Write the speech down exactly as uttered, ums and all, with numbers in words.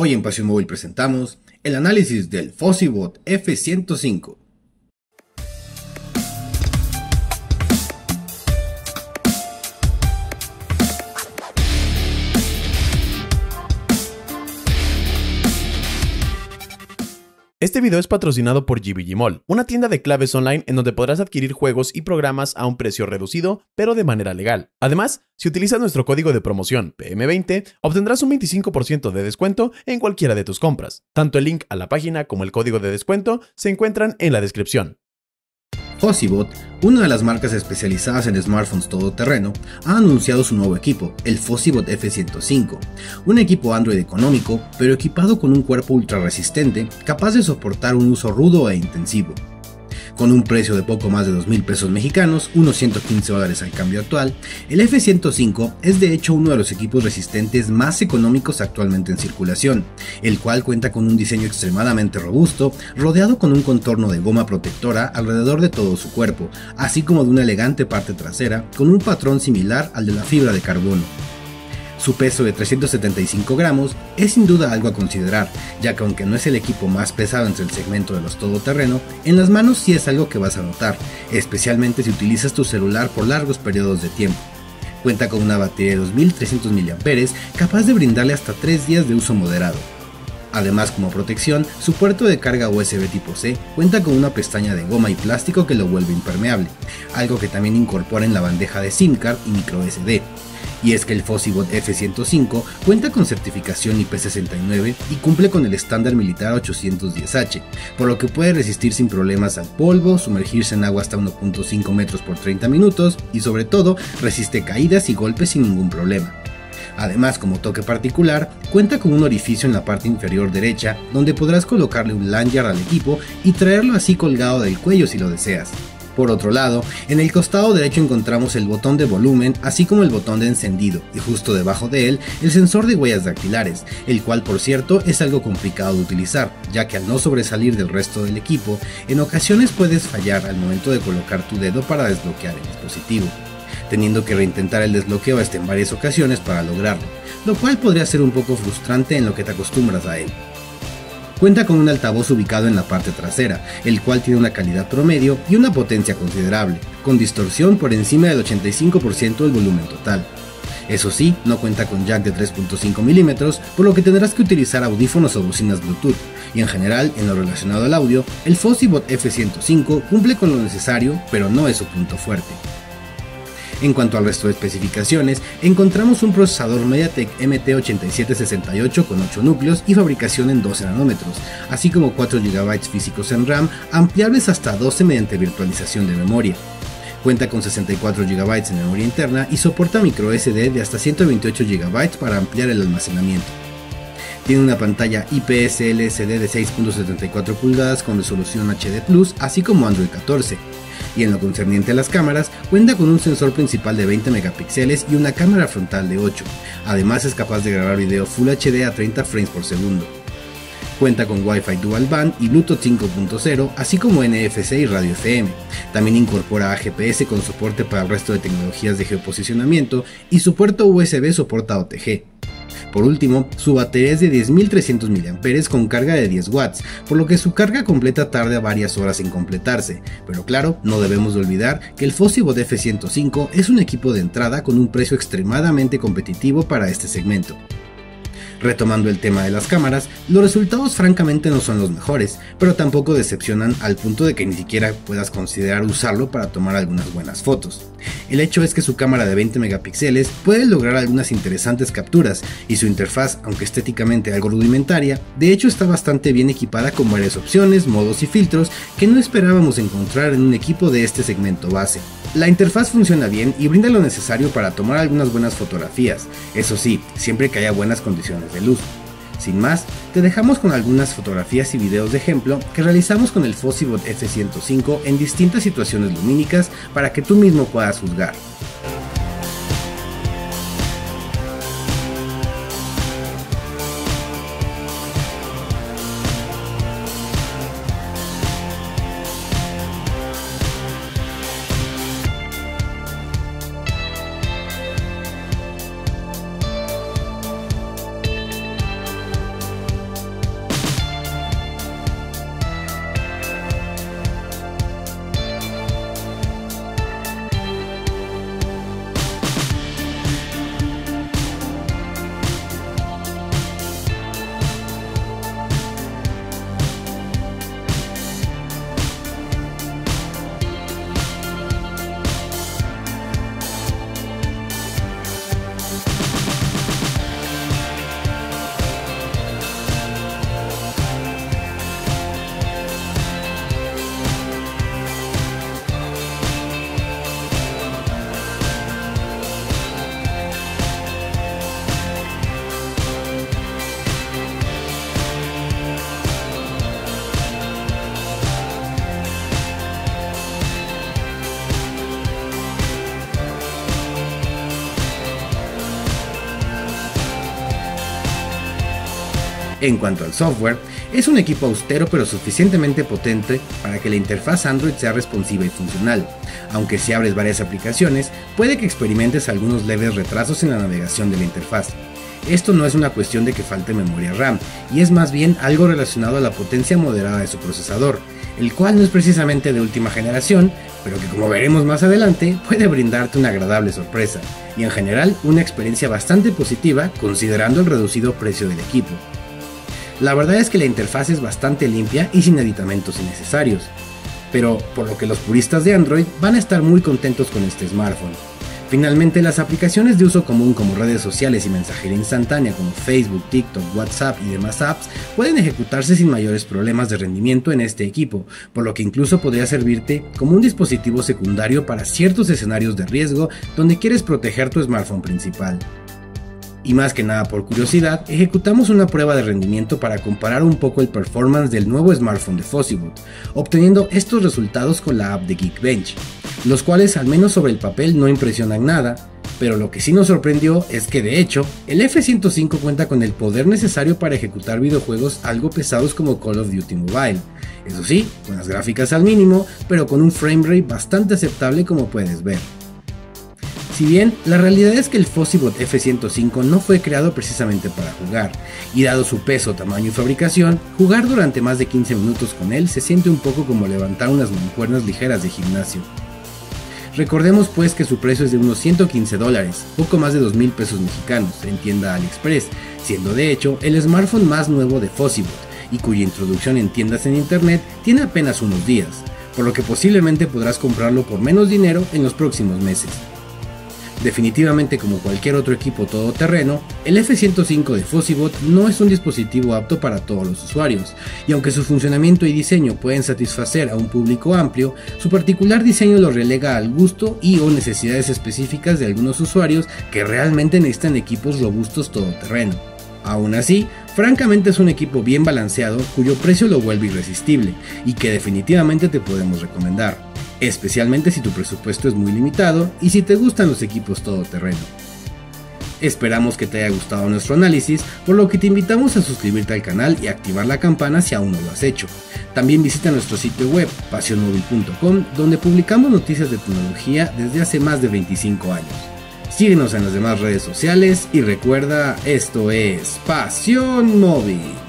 Hoy en Pasión Móvil presentamos el análisis del FOSSiBOT F ciento cinco. Este video es patrocinado por G V G Mall, una tienda de claves online en donde podrás adquirir juegos y programas a un precio reducido, pero de manera legal. Además, si utilizas nuestro código de promoción P M veinte, obtendrás un veinticinco por ciento de descuento en cualquiera de tus compras. Tanto el link a la página como el código de descuento se encuentran en la descripción. FOSSiBOT, una de las marcas especializadas en smartphones todoterreno, ha anunciado su nuevo equipo, el FOSSiBOT F ciento cinco, un equipo Android económico, pero equipado con un cuerpo ultra resistente, capaz de soportar un uso rudo e intensivo. Con un precio de poco más de dos mil pesos mexicanos, unos ciento quince dólares al cambio actual, el F ciento cinco es de hecho uno de los equipos resistentes más económicos actualmente en circulación, el cual cuenta con un diseño extremadamente robusto, rodeado con un contorno de goma protectora alrededor de todo su cuerpo, así como de una elegante parte trasera con un patrón similar al de la fibra de carbono. Su peso de trescientos setenta y cinco gramos es sin duda algo a considerar, ya que aunque no es el equipo más pesado entre el segmento de los todoterreno, en las manos sí es algo que vas a notar, especialmente si utilizas tu celular por largos periodos de tiempo. Cuenta con una batería de dos mil trescientos miliamperios hora, capaz de brindarle hasta tres días de uso moderado. Además, como protección, su puerto de carga U S B tipo C cuenta con una pestaña de goma y plástico que lo vuelve impermeable, algo que también incorpora en la bandeja de SIM card y microSD. Y es que el FOSSiBOT F ciento cinco cuenta con certificación I P sesenta y nueve y cumple con el estándar militar ochocientos diez H, por lo que puede resistir sin problemas al polvo, sumergirse en agua hasta uno punto cinco metros por treinta minutos y sobre todo resiste caídas y golpes sin ningún problema. Además, como toque particular, cuenta con un orificio en la parte inferior derecha donde podrás colocarle un lanyard al equipo y traerlo así colgado del cuello si lo deseas. Por otro lado, en el costado derecho encontramos el botón de volumen así como el botón de encendido y justo debajo de él el sensor de huellas dactilares, el cual por cierto es algo complicado de utilizar, ya que al no sobresalir del resto del equipo, en ocasiones puedes fallar al momento de colocar tu dedo para desbloquear el dispositivo, teniendo que reintentar el desbloqueo hasta en varias ocasiones para lograrlo, lo cual podría ser un poco frustrante en lo que te acostumbras a él. Cuenta con un altavoz ubicado en la parte trasera, el cual tiene una calidad promedio y una potencia considerable, con distorsión por encima del ochenta y cinco por ciento del volumen total. Eso sí, no cuenta con jack de tres punto cinco milímetros, por lo que tendrás que utilizar audífonos o bocinas Bluetooth, y en general, en lo relacionado al audio, el FOSSiBOT F ciento cinco cumple con lo necesario, pero no es su punto fuerte. En cuanto al resto de especificaciones, encontramos un procesador MediaTek M T ochenta y siete sesenta y ocho con ocho núcleos y fabricación en doce nanómetros, así como cuatro gigabytes físicos en RAM, ampliables hasta doce mediante virtualización de memoria. Cuenta con sesenta y cuatro gigabytes en memoria interna y soporta microSD de hasta ciento veintiocho gigabytes para ampliar el almacenamiento. Tiene una pantalla I P S L C D de seis punto setenta y cuatro pulgadas con resolución H D plus, así como Android catorce. Y en lo concerniente a las cámaras, cuenta con un sensor principal de veinte megapíxeles y una cámara frontal de ocho, además es capaz de grabar video Full H D a treinta frames por segundo. Cuenta con Wi-Fi Dual Band y Bluetooth cinco punto cero, así como N F C y radio F M. También incorpora G P S con soporte para el resto de tecnologías de geoposicionamiento y su puerto U S B soporta O T G. Por último, su batería es de diez mil trescientos miliamperios hora con carga de diez watts, por lo que su carga completa tarda varias horas en completarse, pero claro, no debemos de olvidar que el FOSSiBOT F ciento cinco es un equipo de entrada con un precio extremadamente competitivo para este segmento. Retomando el tema de las cámaras, los resultados francamente no son los mejores, pero tampoco decepcionan al punto de que ni siquiera puedas considerar usarlo para tomar algunas buenas fotos. El hecho es que su cámara de veinte megapíxeles puede lograr algunas interesantes capturas y su interfaz, aunque estéticamente algo rudimentaria, de hecho está bastante bien equipada con varias opciones, modos y filtros que no esperábamos encontrar en un equipo de este segmento base. La interfaz funciona bien y brinda lo necesario para tomar algunas buenas fotografías, eso sí, siempre que haya buenas condiciones de luz. Sin más, te dejamos con algunas fotografías y videos de ejemplo que realizamos con el FOSSiBOT F ciento cinco en distintas situaciones lumínicas para que tú mismo puedas juzgar. En cuanto al software, es un equipo austero pero suficientemente potente para que la interfaz Android sea responsiva y funcional, aunque si abres varias aplicaciones puede que experimentes algunos leves retrasos en la navegación de la interfaz. Esto no es una cuestión de que falte memoria RAM, y es más bien algo relacionado a la potencia moderada de su procesador, el cual no es precisamente de última generación, pero que como veremos más adelante puede brindarte una agradable sorpresa, y en general una experiencia bastante positiva considerando el reducido precio del equipo. La verdad es que la interfaz es bastante limpia y sin aditamentos innecesarios, pero por lo que los puristas de Android van a estar muy contentos con este smartphone. Finalmente, las aplicaciones de uso común como redes sociales y mensajería instantánea como Facebook, TikTok, WhatsApp y demás apps pueden ejecutarse sin mayores problemas de rendimiento en este equipo, por lo que incluso podría servirte como un dispositivo secundario para ciertos escenarios de riesgo donde quieres proteger tu smartphone principal. Y más que nada por curiosidad, ejecutamos una prueba de rendimiento para comparar un poco el performance del nuevo smartphone de FOSSiBOT, obteniendo estos resultados con la app de Geekbench, los cuales al menos sobre el papel no impresionan nada, pero lo que sí nos sorprendió es que de hecho, el F ciento cinco cuenta con el poder necesario para ejecutar videojuegos algo pesados como Call of Duty Mobile, eso sí, con las gráficas al mínimo, pero con un framerate bastante aceptable como puedes ver. Si bien, la realidad es que el FOSSiBOT F ciento cinco no fue creado precisamente para jugar, y dado su peso, tamaño y fabricación, jugar durante más de quince minutos con él se siente un poco como levantar unas mancuernas ligeras de gimnasio. Recordemos pues que su precio es de unos ciento quince dólares, poco más de dos mil pesos mexicanos, en tienda AliExpress, siendo de hecho el smartphone más nuevo de FOSSiBOT, y cuya introducción en tiendas en internet tiene apenas unos días, por lo que posiblemente podrás comprarlo por menos dinero en los próximos meses. Definitivamente, como cualquier otro equipo todoterreno, el F ciento cinco de FOSSiBOT no es un dispositivo apto para todos los usuarios, y aunque su funcionamiento y diseño pueden satisfacer a un público amplio, su particular diseño lo relega al gusto y o necesidades específicas de algunos usuarios que realmente necesitan equipos robustos todoterreno. Aún así, francamente es un equipo bien balanceado cuyo precio lo vuelve irresistible, y que definitivamente te podemos recomendar, especialmente si tu presupuesto es muy limitado y si te gustan los equipos todoterreno. Esperamos que te haya gustado nuestro análisis, por lo que te invitamos a suscribirte al canal y activar la campana si aún no lo has hecho. También visita nuestro sitio web pasion móvil punto com, donde publicamos noticias de tecnología desde hace más de veinticinco años. Síguenos en las demás redes sociales y recuerda, esto es Pasión Móvil.